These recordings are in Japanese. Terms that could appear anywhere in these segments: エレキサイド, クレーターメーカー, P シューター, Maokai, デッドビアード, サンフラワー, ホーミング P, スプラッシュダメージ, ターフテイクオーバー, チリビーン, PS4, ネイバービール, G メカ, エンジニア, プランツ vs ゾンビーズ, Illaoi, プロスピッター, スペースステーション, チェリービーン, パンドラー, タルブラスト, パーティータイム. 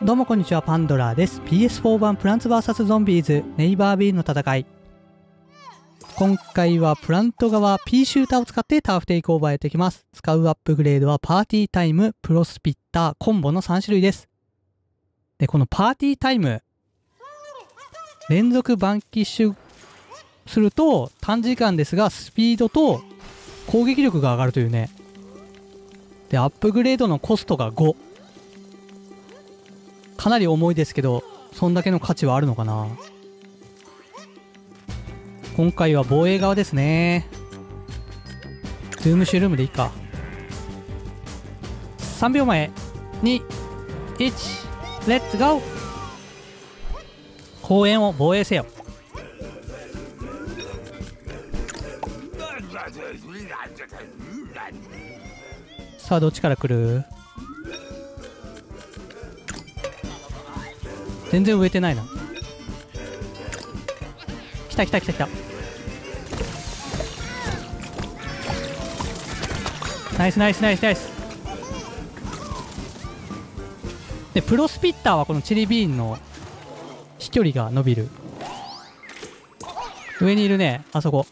どうもこんにちは、パンドラーです。 PS4 版プランツ vs ゾンビーズネイバービールの戦い、今回はプラント側 P シューターを使ってターフテイクオーバーやっていきます。使うアップグレードはパーティータイム、プロスピッター、コンボの3種類です。でこのパーティータイム、連続バンキッシュすると短時間ですがスピードと攻撃力が上がるというね。でアップグレードのコストが5、かなり重いですけど、そんだけの価値はあるのかな。今回は防衛側ですね。ズームシュールームでいいか。3秒前2 1、レッツゴー。公園を防衛せよ。さあどっちから来る？全然植えてないな。来た来た来た来た。ナイスナイスナイスナイス。でプロスピッターはこのチリビーンの飛距離が伸びる。上にいるね、あそこ。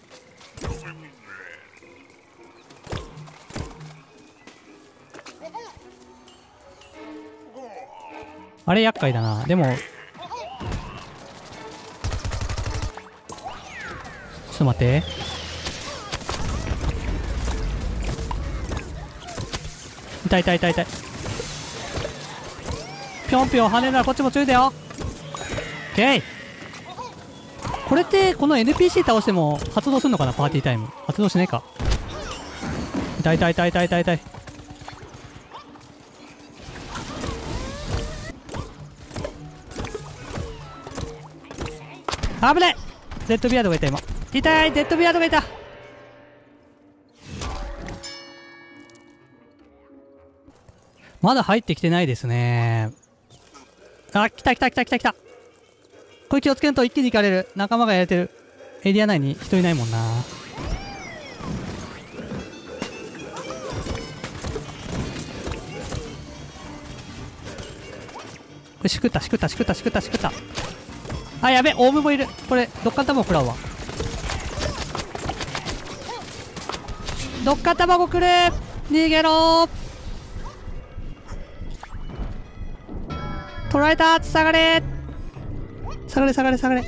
あれ厄介だな。でもちょっと待って、痛い痛い痛い痛い。ぴょんぴょん跳ねるならこっちも注意だよ。オッケー。これってこの NPC 倒しても発動するのかな。パーティータイム発動しないか。痛い痛い痛い痛い痛い痛い。危ねえ、デッドビアードがいた今。痛い、デッドビアードがいた。まだ入ってきてないですね。あ、来た来た来た来た来た。これ気をつけると一気に行かれる。仲間がやれてる。エリア内に人いないもんな。これしくったしくったしくったしくったしくった。あ、やべ、オウムもいる。これどっか卵食らうわ。どっか卵くれ、逃げろ。捕らえた、下がれ下がれ下がれ下がれ。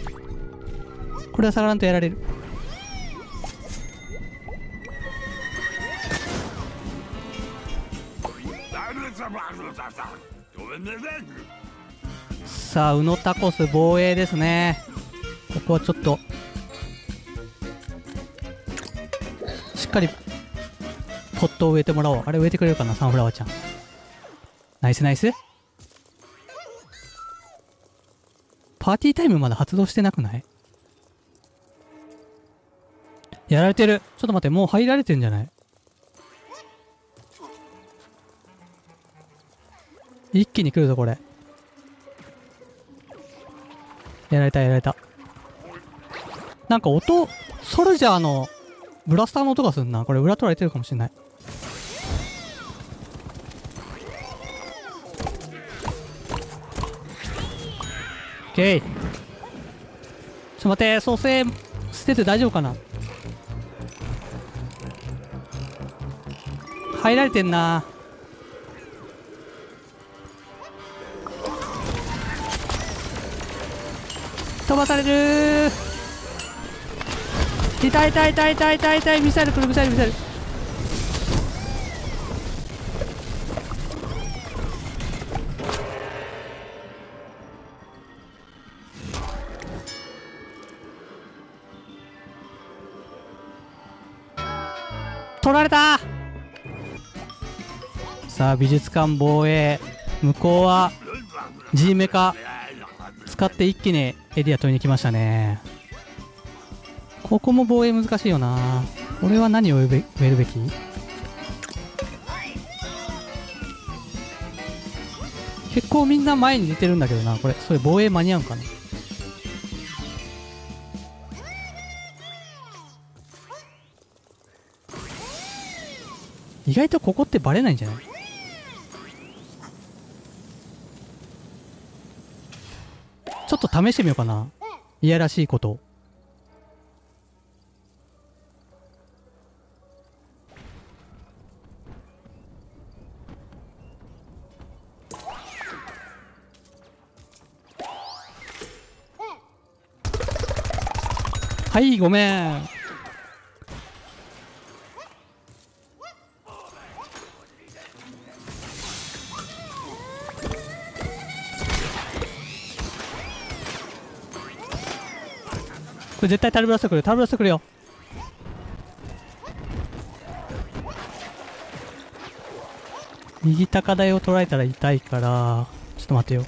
これは下がらんとやられる。さあウノタコス防衛ですね。ここはちょっとしっかりポットを植えてもらおう。あれ植えてくれるかな、サンフラワーちゃん。ナイスナイス。パーティータイムまだ発動してなくない？やられてる。ちょっと待って、もう入られてんじゃない？一気に来るぞこれ。やられたやられた。なんか音、ソルジャーのブラスターの音がするな。これ裏取られてるかもしれない。オッケー。ちょっと待って、蘇生捨てて大丈夫かな。入られてんな。飛ばされる。痛い痛い痛い痛い痛い痛い。ミサイル来る、ミサイルミサイル。取られた。さあ美術館防衛。向こうは G メカ使って一気にエリア取りに来ましたね。ここも防衛難しいよな。俺は何を植えるべき？結構みんな前に出てるんだけどな。これそれ防衛間に合うかな。意外とここってバレないんじゃない？ちょっと試してみようかな。いやらしいこと。はい、ごめん。これ絶対タルブラストくる、タルブラストくるよ。右高台を捉えたら痛いから、ちょっと待てよ。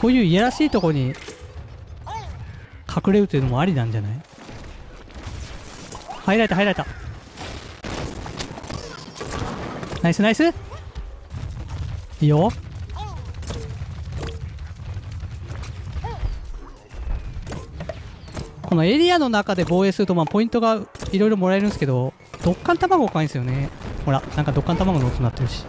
こういういやらしいとこに隠れるというのもありなんじゃない？入られた、入られた。ナイスナイス。いいよ。このエリアの中で防衛すると、まあポイントがいろいろもらえるんですけど、ドッカン卵買いんですよね。ほら、なんかドッカン卵の音になってるし。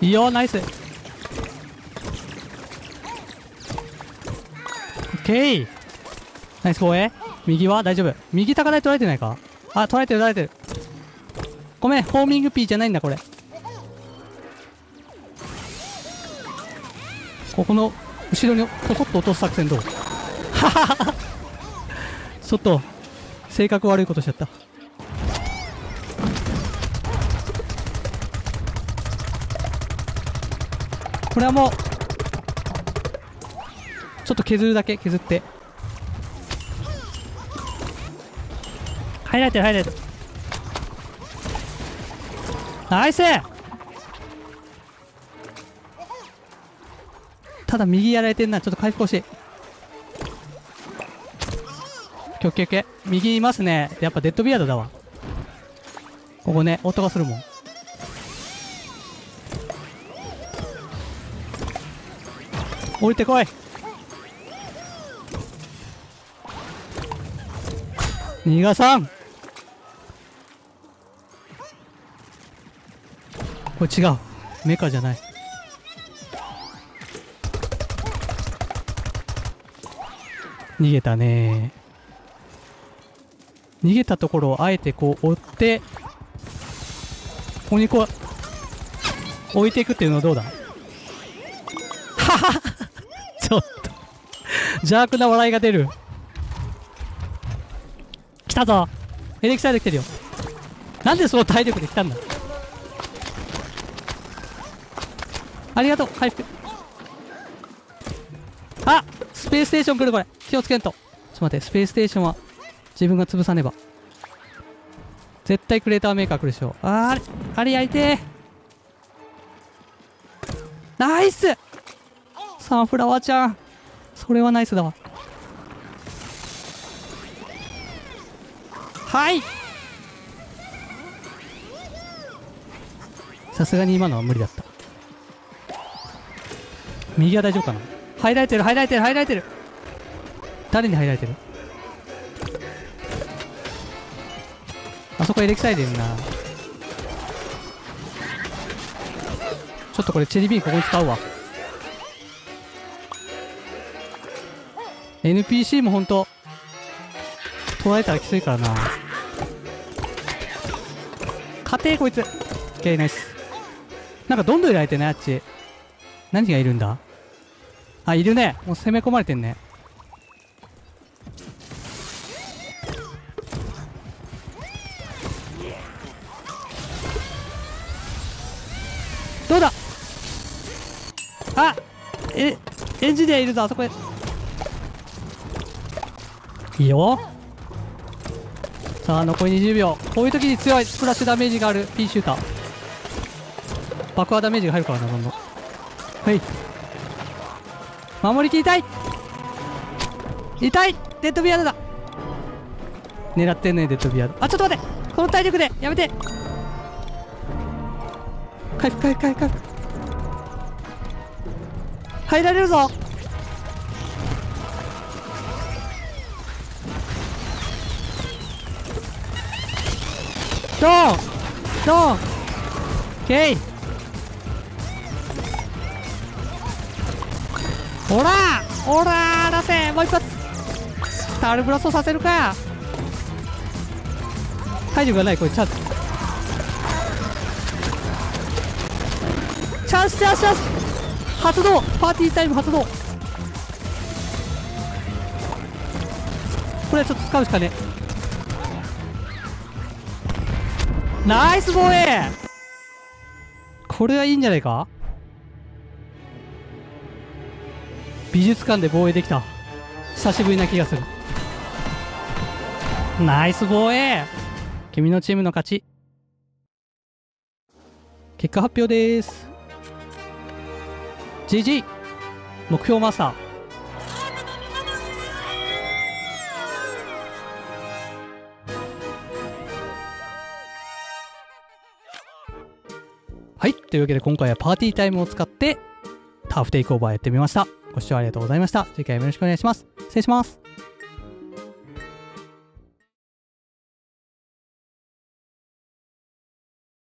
いいよ、ナイス。オッケー、ナイス防衛。右は大丈夫。右高台取られてないか。あ、取られてる、取られてる。ごめん、ホーミング P じゃないんだ、これ。ここの後ろにポソッと落とす作戦どう？ははは。ちょっと性格悪いことしちゃった。これはもうちょっと削るだけ削って。入られてる、入られてる。ナイス。ただ右やられてんな。ちょっと回復欲しい。オッケーオッケー。右いますね。やっぱデッドビアードだわ。ここね、音がするもん。降りてこい。逃がさん。これ違う、メカじゃない。逃げたね。逃げたところをあえてこう追って、ここにこう置いていくっていうのはどうだ。ちょっと邪悪な笑いが出る。来たぞ。エレキサイド来てるよ。なんでその体力で来たんだ。ありがとう、回復。あ、スペースステーション来る。これ気をつけんと。ちょっと待って、スペースステーションは自分が潰さねば。絶対クレーターメーカー来るでしょ。あー、あれやりてー。ナイス。サンフラワーちゃん、それはナイスだわ。はい、さすがに今のは無理だった。右は大丈夫かな。入られてる、入られてる、入られてる。誰に入られてる。あそこエレキサイドいるな。ちょっとこれチェリービーンここに使うわ。NPC もほんと取られたらきついからな。勝てーこいつ。オッケー、ナイス。なんかどんどんいられてね、あっち。何がいるんだ。あ、いるね。もう攻め込まれてんね。どうだ。あ、エンジニアいるぞ、あそこへ。いいよ。さあ残り20秒。こういう時に強いスプラッシュダメージがある P シューター。爆破ダメージが入るからな、どんどん。はい、守りきりたい。痛い。デッドビアードだ。狙ってんね、デッドビアード。あ、ちょっと待って、この体力でやめて。回復回復回復回復。入られるぞ。ドーンドーンケイほらほら出せ。もう一発タールブラストさせるか。体力がない。これチャンスチャンスチャンスチャンス。発動パーティータイム発動。これはちょっと使うしかね。ナイス防衛。これはいいんじゃないか。美術館で防衛できた。久しぶりな気がする。ナイス防衛。君のチームの勝ち。結果発表です。 GG 目標マスター。はい。というわけで今回はパーティータイムを使ってターフテイクオーバーやってみました。ご視聴ありがとうございました。次回もよろしくお願いします。失礼します。